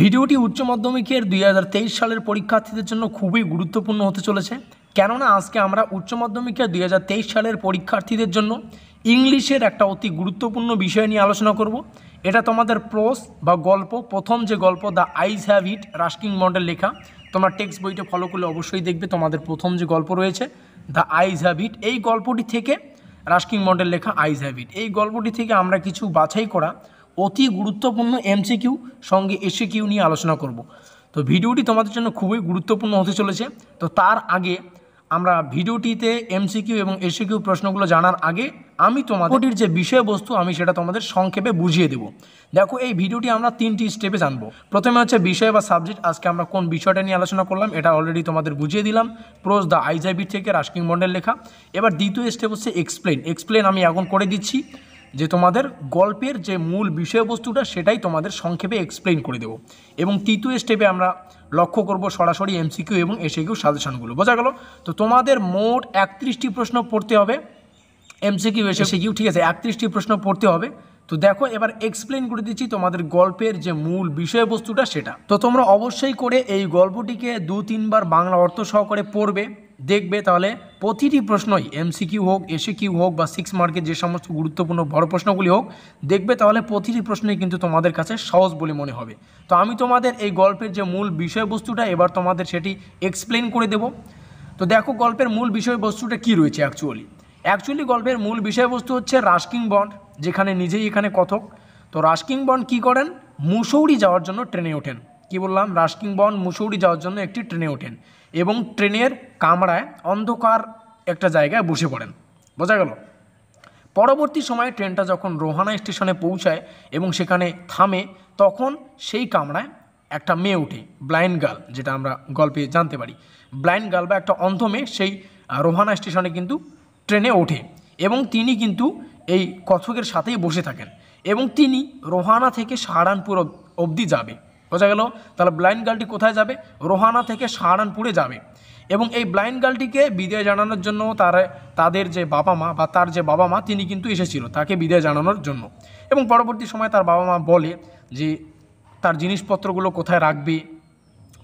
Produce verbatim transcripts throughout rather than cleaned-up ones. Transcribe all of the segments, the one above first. ভিডিওটি উচ্চ মাধ্যমিকের দুই হাজার তেইশ সালের পরীক্ষার্থীদের জন্য খুবই গুরুত্বপূর্ণ হতে চলেছে, কেননা আজকে আমরা উচ্চ মাধ্যমিকের দুই হাজার তেইশ সালের পরীক্ষার্থীদের জন্য ইংলিশের একটা অতি গুরুত্বপূর্ণ বিষয় নিয়ে আলোচনা করব। এটা তোমাদের প্রোস বা গল্প, প্রথম যে গল্প the eyes have it, Ruskin বন্ডের লেখা। তোমরা টেক্সট বইটা ফলো করলে অবশ্যই দেখবে তোমাদের প্রথম যে গল্প রয়েছে দ্য আইজ হ্যাভ ইট, এই গল্পটি থেকে, রাস্কিন বন্ডের লেখা আইজ হ্যাভ ইট, এই গল্পটি থেকে আমরা কিছু বাছাই করা অতি গুরুত্বপূর্ণ এমসিকিউ সঙ্গে এসকিউ নিয়ে আলোচনা করব। তো ভিডিওটি তোমাদের জন্য খুবই গুরুত্বপূর্ণ হতে চলেছে। তো তার আগে আমরা ভিডিওটিতে এমসিকিউ এবং এসকিউ প্রশ্নগুলো জানার আগে আমি তোমাদেরটির যে বিষয়বস্তু আমি সেটা তোমাদের সংক্ষেপে বুঝিয়ে দেব। দেখো, এই ভিডিওটি আমরা তিনটি স্টেপে জানবো। প্রথমে হচ্ছে বিষয় বা সাবজেক্ট, আজকে আমরা কোন বিষয়টা নিয়ে আলোচনা করলাম এটা অলরেডি তোমাদের বুঝিয়ে দিলাম, prose the eyes have it থেকে রাস্কিন বন্ডের লেখা। এবার দ্বিতীয় স্টেপ হচ্ছে এক্সপ্লেন। এক্সপ্লেন আমি এখন করে দিচ্ছি, যে তোমাদের গল্পের যে মূল বিষয়বস্তুটা সেটাই তোমাদের সংক্ষেপে এক্সপ্লেন করে দেব। এবং তৃতীয় স্টেপে আমরা লক্ষ্য করব সরাসরি এমসিকিউ এবং এসকিউ সাজেশনগুলো। বোঝা গেল? তো তোমাদের মোট একত্রিশটি প্রশ্ন পড়তে হবে, এমসিকিউ এসকিউ, ঠিক আছে, একত্রিশটি প্রশ্ন পড়তে হবে। তো দেখো, এবার এক্সপ্লেন করে দিচ্ছি তোমাদের গল্পের যে মূল বিষয়বস্তুটা সেটা। তো তোমরা অবশ্যই করে এই গল্পটিকে দু তিনবার বাংলা অর্থ সহকারে পড়বে, দেখবে। তাহলে প্রতিটি প্রশ্নই এমসিকিউ হোক, এসকিউ হোক, বা সিক্স মার্কের যে সমস্ত গুরুত্বপূর্ণ বড় প্রশ্নগুলি হোক, দেখবে তাহলে প্রতিটি প্রশ্নই কিন্তু তোমাদের কাছে সহজ বলে মনে হবে। তো আমি তোমাদের এই গল্পের যে মূল বিষয়বস্তুটা এবার তোমাদের সেটি এক্সপ্লেন করে দেব। তো দেখো, গল্পের মূল বিষয়বস্তুটা কি রয়েছে অ্যাকচুয়ালি অ্যাকচুয়ালি গল্পের মূল বিষয়বস্তু হচ্ছে রাস্কিন বন্ড, যেখানে নিজেই এখানে কথক। তো রাস্কিন বন্ড কী করেন? মুসৌরি যাওয়ার জন্য ট্রেনে ওঠেন। কি বললাম? রাস্কিন বন্ড মুসৌরি যাওয়ার জন্য একটি ট্রেনে ওঠেন এবং ট্রেনের কামরায় অন্ধকার একটা জায়গায় বসে পড়েন। বোঝা গেল? পরবর্তী সময়ে ট্রেনটা যখন রোহানা স্টেশনে পৌঁছায় এবং সেখানে থামে, তখন সেই কামরায় একটা মেয়ে ওঠে, ব্লাইন্ড গার্ল, যেটা আমরা গল্পে জানতে পারি। ব্লাইন্ড গার্ল বা একটা অন্ধ মেয়ে সেই রোহানা স্টেশনে কিন্তু ট্রেনে ওঠে এবং তিনি কিন্তু এই কথকের সাথেই বসে থাকেন এবং তিনি রোহানা থেকে সাহারানপুর অবধি যাবে। বোঝা গেল? তাহলে ব্লাইন্ড গার্লটি কোথায় যাবে? রোহানা থেকে সাহারানপুরে যাবে। এবং এই ব্লাইন্ড গার্লটিকে বিদায় জানানোর জন্য তার তাদের যে বাবা মা বা তার যে বাবা মা তিনি কিন্তু এসেছিল তাকে বিদায় জানানোর জন্য। এবং পরবর্তী সময় তার বাবা মা বলে যে তার জিনিসপত্রগুলো কোথায় রাখবে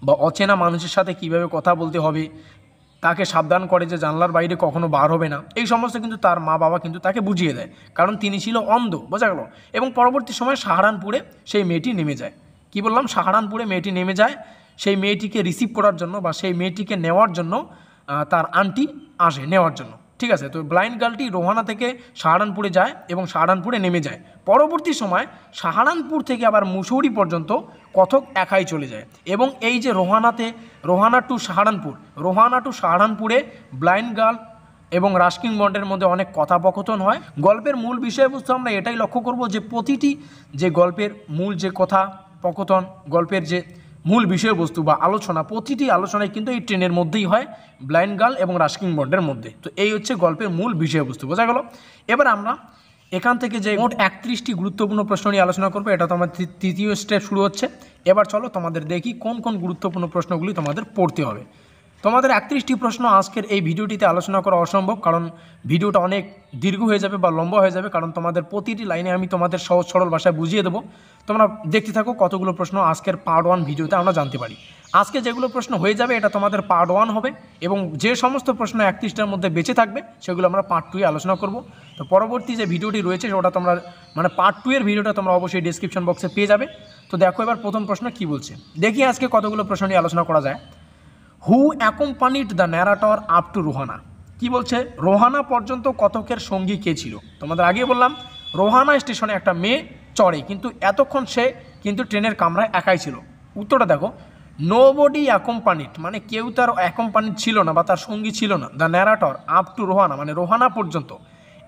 বা অচেনা মানুষের সাথে কীভাবে কথা বলতে হবে, তাকে সাবধান করে যে জানলার বাইরে কখনো বার হবে না। এই সমস্ত কিন্তু তার মা বাবা কিন্তু তাকে বুঝিয়ে দেয়, কারণ তিনি ছিল অন্ধ। বোঝা গেল? এবং পরবর্তী সময় সাহারানপুরে সেই মেয়েটি নেমে যায়। কি বললাম? সাহারানপুরে মেয়েটি নেমে যায়। সেই মেয়েটিকে রিসিভ করার জন্য বা সেই মেয়েটিকে নেওয়ার জন্য তার আন্টি আসে নেওয়ার জন্য, ঠিক আছে। তো ব্লাইন্ড গার্লটি রোহানা থেকে সাহারানপুরে যায় এবং সাহারানপুরে নেমে যায়। পরবর্তী সময় সাহারানপুর থেকে আবার মুসৌরি পর্যন্ত কথক একাই চলে যায় এবং এই যে রোহানাতে রোহানা টু সাহারানপুর রোহানা টু সাহারানপুরে ব্লাইন্ড গার্ল এবং রাস্কিন বন্ডের মধ্যে অনেক কথাপকথন হয়। গল্পের মূল বিষয়বস্তু আমরা এটাই লক্ষ্য করব যে প্রতিটি যে গল্পের মূল যে কথা পকথন, গল্পের যে মূল বিষয়বস্তু বা আলোচনা, প্রতিটি আলোচনায় কিন্তু এই ট্রেনের মধ্যেই হয়, ব্লাইন্ড গার্ল এবং রাস্কিন বন্ডের মধ্যে। তো এই হচ্ছে গল্পের মূল বিষয়বস্তু। বোঝা গেল? এবার আমরা এখান থেকে যে মোট একত্রিশটি গুরুত্বপূর্ণ প্রশ্ন নিয়ে আলোচনা করবো, এটা তোমার তৃতীয় স্টেপ শুরু হচ্ছে। এবার চলো তোমাদের দেখি কোন কোন গুরুত্বপূর্ণ প্রশ্নগুলি তোমাদের পড়তে হবে। তোমাদের একত্রিশটি প্রশ্ন আজকের এই ভিডিওটিতে আলোচনা করা অসম্ভব, কারণ ভিডিওটা অনেক দীর্ঘ হয়ে যাবে বা লম্বা হয়ে যাবে, কারণ তোমাদের প্রতিটি লাইনে আমি তোমাদের সহজ সরল ভাষায় বুঝিয়ে দেবো। তোমরা দেখতে থাকো কতগুলো প্রশ্ন আজকের পার্ট ওয়ান ভিডিওতে আমরা জানতে পারি। আজকে যেগুলো প্রশ্ন হয়ে যাবে এটা তোমাদের পার্ট ওয়ান হবে এবং যে সমস্ত প্রশ্ন একত্রিশটার মধ্যে বেঁচে থাকবে সেগুলো আমরা পার্ট টুয়ে আলোচনা করব। তো পরবর্তী যে ভিডিওটি রয়েছে ওটা তোমরা মানে পার্ট টু এর ভিডিওটা তোমরা অবশ্যই ডিসক্রিপশন বক্সে পেয়ে যাবে। তো দেখো এবার প্রথম প্রশ্ন কী বলছে, দেখি আজকে কতগুলো প্রশ্ন নিয়ে আলোচনা করা যায়। Who accompanied the narrator up to Rohana? কি বলছে? রোহানা পর্যন্ত কথকের সঙ্গী কে ছিল? তোমাদের আগে বললাম রোহানা স্টেশনে একটা মেয়ে চড়ে, কিন্তু এতক্ষণ সে কিন্তু ট্রেনের কামরায় একাই ছিল। উত্তরটা দেখো, নো বডি অ্যাকম্পানিড, মানে কেউ তার অ্যাকম্পানিড ছিল না বা তার সঙ্গী ছিল না, the narrator up to Rohana, মানে রোহানা পর্যন্ত,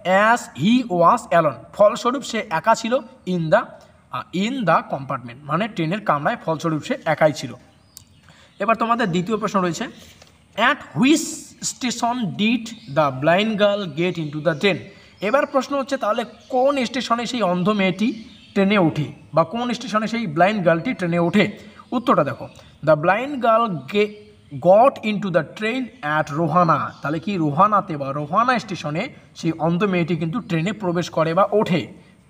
অ্যাজ হি ওয়াজ অ্যালোন, ফলস্বরূপ সে একা ছিল, in the in the compartment, মানে ট্রেনের কামরায় ফলস্বরূপ সে একাই ছিল। এবার তোমাদের দ্বিতীয় প্রশ্ন রয়েছে, at which station did the blind girl get into the train? এবার প্রশ্ন হচ্ছে তাহলে কোন স্টেশনে সেই অন্ধ মেয়েটি ট্রেনে ওঠে বা কোন স্টেশনে সেই ব্লাইন্ড গার্লটি ট্রেনে ওঠে? উত্তরটা দেখো, দ্য ব্লাইন্ড গার্ল গে got into the train at Rohana. তাহলে কি রোহানাতে বা রোহানা স্টেশনে সেই অন্ধ মেয়েটি কিন্তু ট্রেনে প্রবেশ করে বা ওঠে।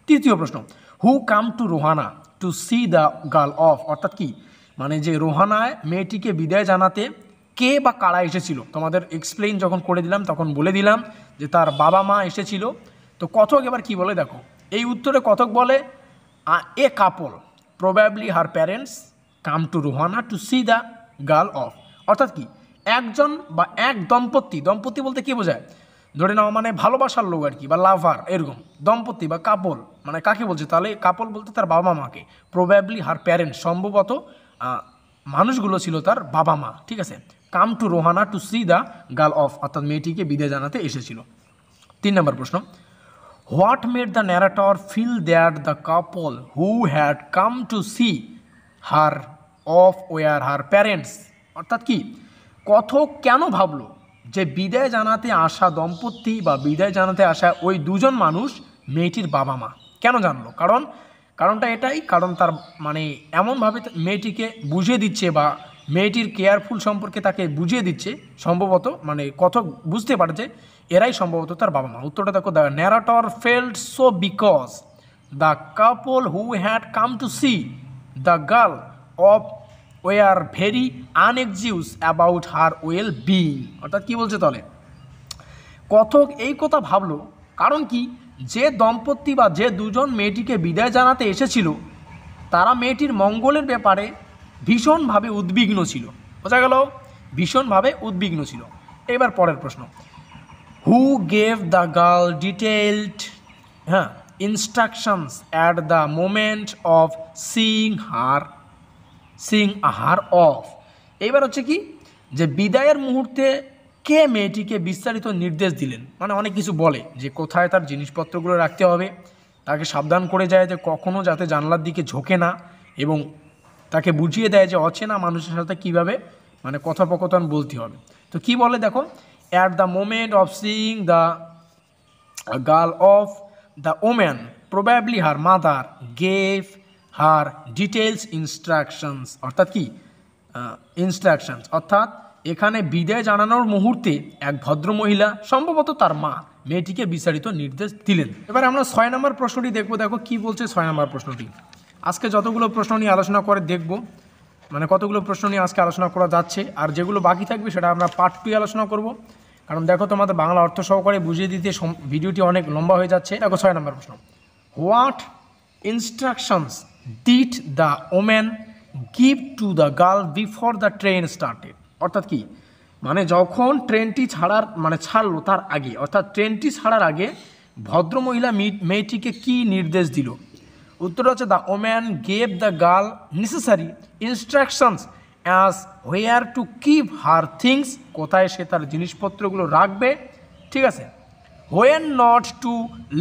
তৃতীয় প্রশ্ন, who come to Rohana? To see the girl off, অর্থাৎ কি মানে যে রোহানায় মেয়েটিকে বিদায় জানাতে কে বা কারা এসেছিল। তোমাদের এক্সপ্লেইন যখন করে দিলাম তখন বলে দিলাম যে তার বাবা মা এসেছিল। তো কথক এবার কি বলে দেখো, এই উত্তরে কথক বলে a couple probably her parents come to Rohana to see the girl off, অর্থাৎ কি একজন বা এক দম্পতি, দম্পতি বলতে কী বোঝায় ধরে নাও মানে ভালোবাসার লোক আর কি, বা লাভার, এরকম দম্পতি বা কাপল মানে কাকে বলছে, তাহলে কাপল বলতে তার বাবা মাকে, প্রবাবলি হার প্যারেন্টস সম্ভবত মানুষগুলো ছিল তার বাবা মা, ঠিক আছে, come to Rohana to see the girl off, অর্থাৎ মেয়েটিকে বিদায় জানাতে এসেছিল। তিন নম্বর প্রশ্ন, what made the narrator feel that the couple who had come to see her off were her parents, অর্থাৎ কি কথক কেন ভাবলো যে বিদায় জানাতে আসা দম্পতি বা বিদায় জানাতে আসা ওই দুজন মানুষ মেয়েটির বাবা মা, কেন জানলো? কারণ কারণটা এটাই, কারণ তার মানে এমনভাবে মেয়েটিকে বুঝিয়ে দিচ্ছে বা মেয়েটির কেয়ারফুল সম্পর্কে তাকে বুঝিয়ে দিচ্ছে, সম্ভবত মানে কথক বুঝতে পারছে এরাই সম্ভবত তার বাবা মা। উত্তরটা দেখো, the narrator felt so because the couple who had come to see the girl off were very anxious about her well being, অর্থাৎ কী বলছে তাহলে কথক এই কথা ভাবলো, কারণ কি যে দম্পতি বা যে দুজন মেয়েটিকে বিদায় জানাতে এসেছিল তারা মেয়েটির মঙ্গলের ব্যাপারে ভীষণভাবে উদ্বিগ্ন ছিল, বোঝা গেল ভীষণভাবে উদ্বিগ্ন ছিল। এবার পরের প্রশ্ন, who gave the girl detailed হ্যাঁ instructions at the moment of seeing her seeing her off, এইবার হচ্ছে কি যে বিদায়ের মুহূর্তে কে মেয়েটিকে বিস্তারিত নির্দেশ দিলেন, মানে অনেক কিছু বলে যে কোথায় তার জিনিসপত্রগুলো রাখতে হবে, তাকে সাবধান করে যায় যে কখনও যাতে জানলার দিকে ঝোঁকে না, এবং তাকে বুঝিয়ে দেয় যে অচেনা মানুষের সাথে কীভাবে মানে কথোপকথন বলতে হবে। তো কি বলে দেখো, at the moment of seeing the girl off the woman probably her mother gave her details instructions, অর্থাৎ কি ইনস্ট্রাকশনস, অর্থাৎ এখানে বিদায় জানানোর মুহূর্তে এক ভদ্রমহিলা সম্ভবত তার মা মেয়েটিকে বিস্তারিত নির্দেশ দিলেন। এবার আমরা ছয় নম্বর প্রশ্নটি দেখব, দেখো কি বলছে ছয় নম্বর প্রশ্নটি। আজকে যতগুলো প্রশ্ন নিয়ে আলোচনা করে দেখব, মানে কতগুলো প্রশ্ন নিয়ে আজকে আলোচনা করা যাচ্ছে, আর যেগুলো বাকি থাকবে সেটা আমরা পার্ট টু আলোচনা করব, কারণ দেখো তোমাদের বাংলা অর্থ সহকারে বুঝিয়ে দিতে ভিডিওটি অনেক লম্বা হয়ে যাচ্ছে। দেখো ছয় নম্বর প্রশ্ন, what instructions did the woman give to the girl before the train started, অর্থাৎ কি মানে যখন ট্রেনটি ছাড়ার মানে ছাড়লো তার আগে, অর্থাৎ ট্রেনটি ছাড়ার আগে ভদ্রমহিলা মেয়েটিকে কি নির্দেশ দিল? উত্তর হচ্ছে the woman gave the girl necessary instructions as where to keep her things, কোথায় সে তার জিনিসপত্রগুলো রাখবে, ঠিক আছে, when not to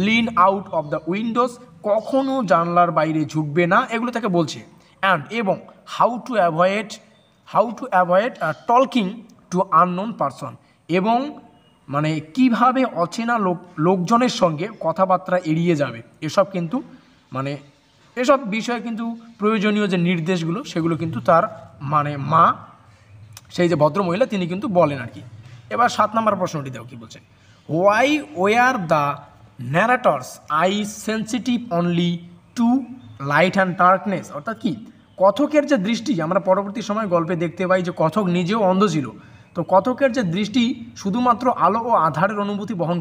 lean out of the windows, কখনও জানলার বাইরে ঝুঁকবে না, এগুলো তাকে বলছে, অ্যান্ড এবং how to avoid how to avoid talking to unknown person, এবং মানে কিভাবে অচেনা লোক লোকজনের সঙ্গে কথাবার্তা এড়িয়ে যাবে, এসব কিন্তু মানে এসব বিষয়ে কিন্তু প্রয়োজনীয় যে নির্দেশগুলো সেগুলো কিন্তু তার মানে মা সেই যে ভদ্রমহিলা তিনি কিন্তু বলেন আর কি। এবার সাত নম্বর প্রশ্নটি দেখো কি বলছে, why were the narrator's eye sensitive only to light and darkness, অর্থাৎ কি কথকের যে দৃষ্টি আমরা পরবর্তী সময় গল্পে দেখতে পাই যে কথক নিজেও অন্ধ ছিল, তো কথকের যে দৃষ্টি শুধুমাত্র আলো ও আধারের অনুভূতি বহন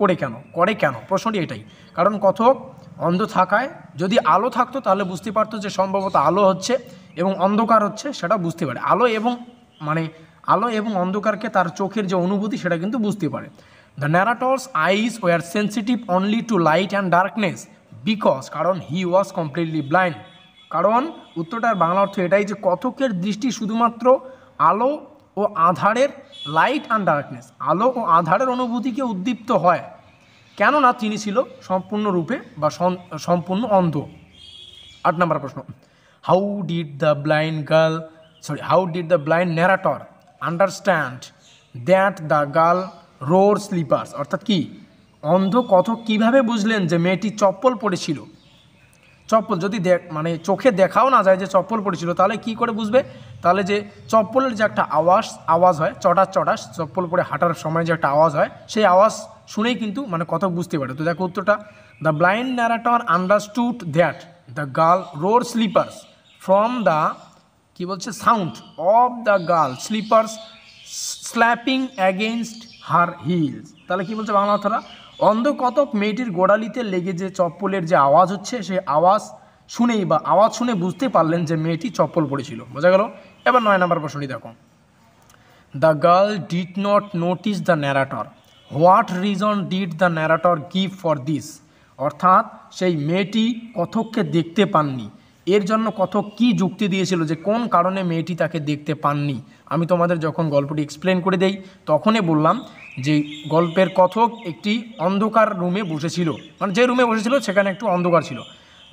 করে কেন করে কেন প্রশ্নটি এটাই, কারণ কথক অন্ধ থাকায় যদি আলো থাকতো তাহলে বুঝতে পারতো যে সম্ভবত আলো হচ্ছে এবং অন্ধকার হচ্ছে, সেটা বুঝতে পারে, আলো এবং মানে আলো এবং অন্ধকারকে তার চোখের যে অনুভূতি সেটা কিন্তু বুঝতে পারে। The narrator's eyes were sensitive only to light and darkness because, কারণ হি ওয়াজ কমপ্লিটলি ব্লাইন্ড, কারণ উত্তরটার বাংলা অর্থ এটাই যে কথকের দৃষ্টি শুধুমাত্র আলো ও আধারের লাইট অ্যান্ড ডার্কনেস আলো ও আধারের অনুভূতিকে উদ্দীপ্ত হয়, কেননা তিনি ছিল সম্পূর্ণরূপে বা সম্পূর্ণ অন্ধ। আট নম্বর প্রশ্ন, how did the blind girl sorry how did the blind narrator understand that the girl wore slippers, অর্থাৎ কি অন্ধ কথক কীভাবে বুঝলেন যে মেয়েটি চপ্পল পরেছিল, চপ্পল যদি দেখ মানে চোখে দেখাও না যায় যে চপ্পল পরেছিল তাহলে কি করে বুঝবে, তাহলে যে চপ্পলের যে একটা আওয়াজ আওয়াজ হয় চটাস চটাস চপ্পল পরে হাঁটার সময় যে একটা আওয়াজ হয় সেই আওয়াজ শুনেই কিন্তু মানে কথক বুঝতে পারে। তো দেখো উত্তরটা the blind narrator understood that the girl wore slippers from the ki bolche sound of the girl slippers slapping against her heels. তাহলে কি বলছে বাংলা অর্থটা, অন্ধকতক মেয়েটির গোড়ালিতে লেগে যে চপ্পলের যে আওয়াজ হচ্ছে সেই আওয়াজ শুনেই বা আওয়াজ শুনে বুঝতে পারলেন যে মেয়েটি চপ্পল পড়েছিল। বোঝা গেল? এবার নয় নাম্বার প্রশ্নটি দেখো, the girl did not notice the narrator, what reason did the narrator give for this? অর্থাৎ সেই মেয়েটি কথককে দেখতে পাননি, এর জন্য কথক কি যুক্তি দিয়েছিল যে কোন কারণে মেয়েটি তাকে দেখতে পাননি। আমি তোমাদের যখন গল্পটি এক্সপ্লেন করে দেই তখনই বললাম যে গল্পের কথক একটি অন্ধকার রুমে বসেছিল, মানে যে রুমে বসেছিল সেখানে একটু অন্ধকার ছিল।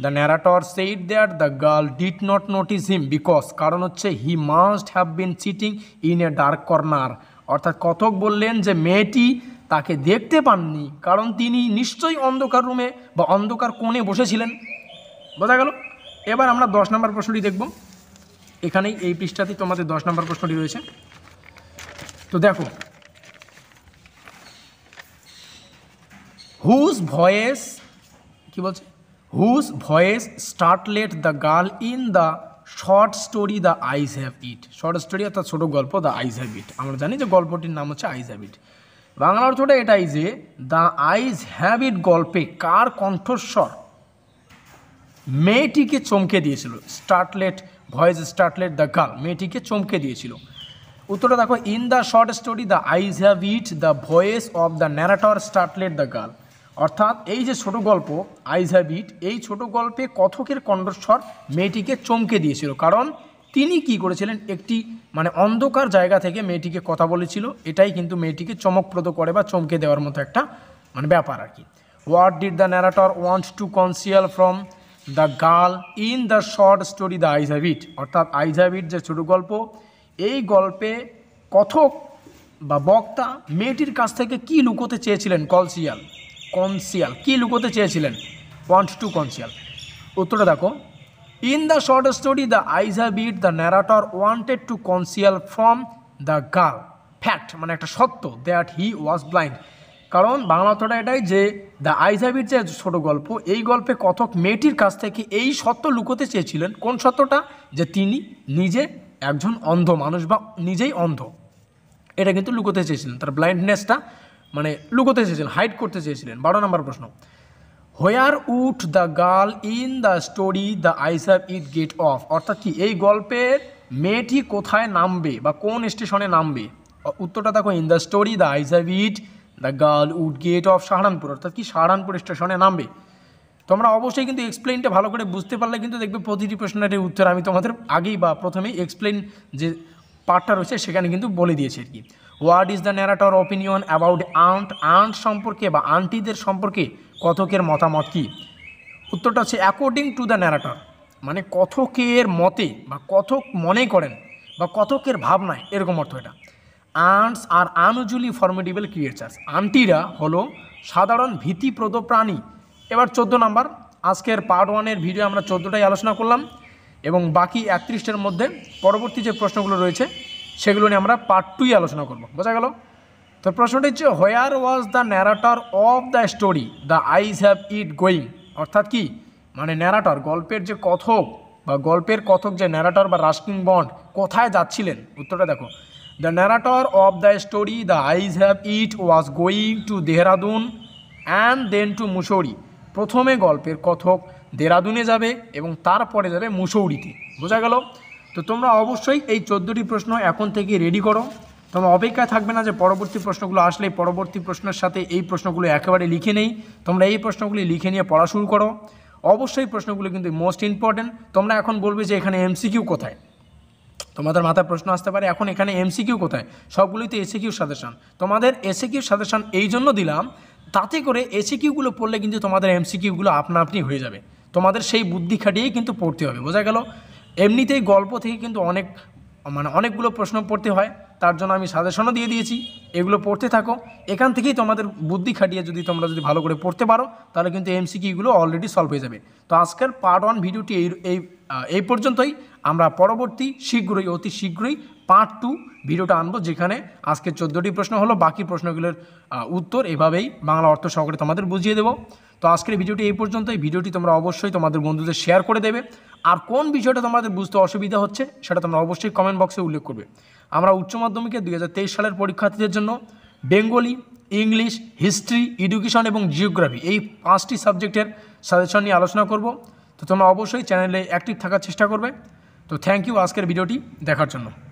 The narrator said that the girl did not notice him because, কারণ হচ্ছে he must have been sitting in a dark corner, অর্থাৎ কথক বললেন যে মেয়েটি তাকে দেখতে পাননি কারণ তিনি নিশ্চয়ই অন্ধকার রুমে বা অন্ধকার কোণে বসেছিলেন। বোঝা গেল? এবার আমরা দশ নম্বর প্রশ্নটি দেখব, এখানেই এই পৃষ্ঠাতে তোমাদের দশ নম্বর প্রশ্নটি রয়েছে। তো দেখো, হুজ ভয়েস কি বলছে, whose voice startled the girl in the short story the eyes have it. Short story অর্থাৎ ছোটো গল্প দ্য আইজ হ্যাভ ইট, আমরা জানি যে গল্পটির নাম হচ্ছে আইজ হ্যাভ ইট। বাংলা অর্থটা এটাই যে দ্য আইজ হ্যাভ ইট গল্পে কার কণ্ঠস্বর মেয়েটিকে চমকে দিয়েছিল? Startled voice startled the girl, মেয়েটিকে চমকে দিয়েছিল। উত্তরটা দেখো, in the short story the eyes have it the voice of the narrator startled the girl, অর্থাৎ এই যে ছোটো গল্প আইজ হ্যাভ ইট, এই ছোটো গল্পে কথকের কণ্ঠস্বর মেয়েটিকে চমকে দিয়েছিল, কারণ তিনি কি করেছিলেন, একটি মানে অন্ধকার জায়গা থেকে মেয়েটিকে কথা বলেছিল। এটাই কিন্তু মেয়েটিকে চমকপ্রদ করে বা চমকে দেওয়ার মতো একটা মানে ব্যাপার আর কি। What did the narrator want to conceal from the girl in the short story the eyes have it, অর্থাৎ আইজ হ্যাভ ইট যে ছোটো গল্প, এই গল্পে কথক বা বক্তা মেয়েটির কাছ থেকে কি লুকোতে চেয়েছিলেন? কনসিয়াল, কনসিয়াল কি লুকোতে চেয়েছিলেন? Want to conceal. উত্তরটা দেখো, in the short story the eyes have it the narrator wanted to conceal from the girl fact, মানে একটা সত্য, দ্যাট হি ওয়াজ ব্লাইন্ড। কারণ বাংলা অর্থটা এটাই যে দ্য আইজ হ্যাভ ইট যে ছোটো গল্প, এই গল্পে কথক মেয়েটির কাছ থেকে এই সত্য লুকোতে চেয়েছিলেন। কোন সত্যটা? যে তিনি নিজে একজন অন্ধ মানুষ বা নিজেই অন্ধ, এটা কিন্তু লুকোতে চেয়েছিলেন, তার ব্লাইন্ডনেসটা মানে লুকোতে চেয়েছিলেন, হাইড করতে চেয়েছিলেন। বারো নম্বর প্রশ্ন, where would the girl in the story the eyes have it get off, অর্থাৎ কি এই গল্পের মেয়েটি কোথায় নামবে বা কোন স্টেশনে নামবে? উত্তরটা দেখো, in the story the eyes have it the girl would get off Saharanpur, অর্থাৎ কি সাহারানপুর স্টেশনে নামবে। তোমরা অবশ্যই কিন্তু এক্সপ্লেনটা ভালো করে বুঝতে পারলে কিন্তু দেখবে প্রতিটি প্রশ্নের উত্তর আমি তোমাদের আগেই বা প্রথমেই এক্সপ্লেন যে পার্টটা রয়েছে সেখানে কিন্তু বলে দিয়েছে আর কি। What is the narrator opinion about aunt, aunt সম্পর্কে বা আন্টিদের সম্পর্কে কথকের মতামত কী? উত্তরটা হচ্ছে অ্যাকর্ডিং টু দ্য ন্যারেটর, মানে কথকের মতে বা কথক মনে করেন বা কথকের ভাবনায়, এরকম অর্থ এটা। Ants are unusually formidable creatures, আন্টিরা হলো সাধারণ ভীতিপ্রদ প্রাণী। এবার চোদ্দ নাম্বার, আজকের পার্ট ওয়ানের ভিডিও আমরা চোদ্দোটাই আলোচনা করলাম এবং বাকি একত্রিশটার মধ্যে পরবর্তী যে প্রশ্নগুলো রয়েছে সেগুলো নিয়ে আমরা পার্ট টুই আলোচনা করব। বোঝা গেল? তো প্রশ্নটি হচ্ছে, where was the narrator of the story the eyes have it going, অর্থাৎ কি মানে ন্যারেটর গল্পের যে কথক বা গল্পের কথক যে ন্যারেটর বা রাস্কিন বন্ড কোথায় যাচ্ছিলেন? উত্তরটা দেখো, the narrator of the story the eyes have it was going to Dehradun and then to Mussoorie, প্রথমে গল্পের কথক দেরাদুনে যাবে এবং তারপরে যাবে মুসৌরিতে। বোঝা গেল? তো তোমরা অবশ্যই এই চোদ্দোটি প্রশ্ন এখন থেকে রেডি করো, তোমরা অপেক্ষায় থাকবে না যে পরবর্তী প্রশ্নগুলো আসলে পরবর্তী প্রশ্নের সাথে এই প্রশ্নগুলো একেবারে লিখে নেই। তোমরা এই প্রশ্নগুলি লিখে নিয়ে পড়া শুরু করো। অবশ্যই প্রশ্নগুলো কিন্তু মোস্ট ইম্পর্ট্যান্ট। তোমরা এখন বলবে যে এখানে এমসিকিউ কোথায়, তোমাদের মাথায় প্রশ্ন আসতে পারে এখন এখানে এমসিকিউ কোথায়। সবগুলোই তো এসিকিউ সাজেশন, তোমাদের এসিকিউ সাজেশন এই জন্য দিলাম তাতে করে এসিকিউগুলো পড়লে কিন্তু তোমাদের এমসিকিউগুলো আপনা আপনি হয়ে যাবে, তোমাদের সেই বুদ্ধি খাটিয়েই কিন্তু পড়তে হবে। বোঝা গেল? এমনিতেই গল্প থেকে কিন্তু অনেক মানে অনেকগুলো প্রশ্ন পড়তে হয়, তার জন্য আমি সাজেশনও দিয়ে দিয়েছি, এগুলো পড়তে থাকো। এখান থেকেই তোমাদের বুদ্ধি খাটিয়ে যদি তোমরা যদি ভালো করে পড়তে পারো তাহলে কিন্তু এমসিকিউগুলো অলরেডি সলভ হয়ে যাবে। তো আজকের পার্ট ওয়ান ভিডিওটি এই এই পর্যন্তই। আমরা পরবর্তী শীঘ্রই অতি শীঘ্রই পার্ট টু ভিডিওটা আনবো, যেখানে আজকের চোদ্দোটি প্রশ্ন হলো, বাকি প্রশ্নগুলোর উত্তর এভাবেই বাংলা অর্থ সহকারে তোমাদের বুঝিয়ে দেবো। তো আজকের ভিডিওটি এই পর্যন্ত। এই ভিডিওটি তোমরা অবশ্যই তোমাদের বন্ধুদের শেয়ার করে দেবে, আর কোন বিষয়টা তোমাদের বুঝতে অসুবিধা হচ্ছে সেটা তোমরা অবশ্যই কমেন্ট বক্সে উল্লেখ করবে। আমরা উচ্চ মাধ্যমিকে দুই হাজার তেইশ সালের পরীক্ষার্থীদের জন্য বেঙ্গলি, ইংলিশ, হিস্ট্রি, এডুকেশন এবং জিওগ্রাফি এই পাঁচটি সাবজেক্টের সাজেশন নিয়ে আলোচনা করব। তো তোমরা অবশ্যই চ্যানেলে অ্যাক্টিভ থাকার চেষ্টা করবে। তো থ্যাংক ইউ আজকের ভিডিওটি দেখার জন্য।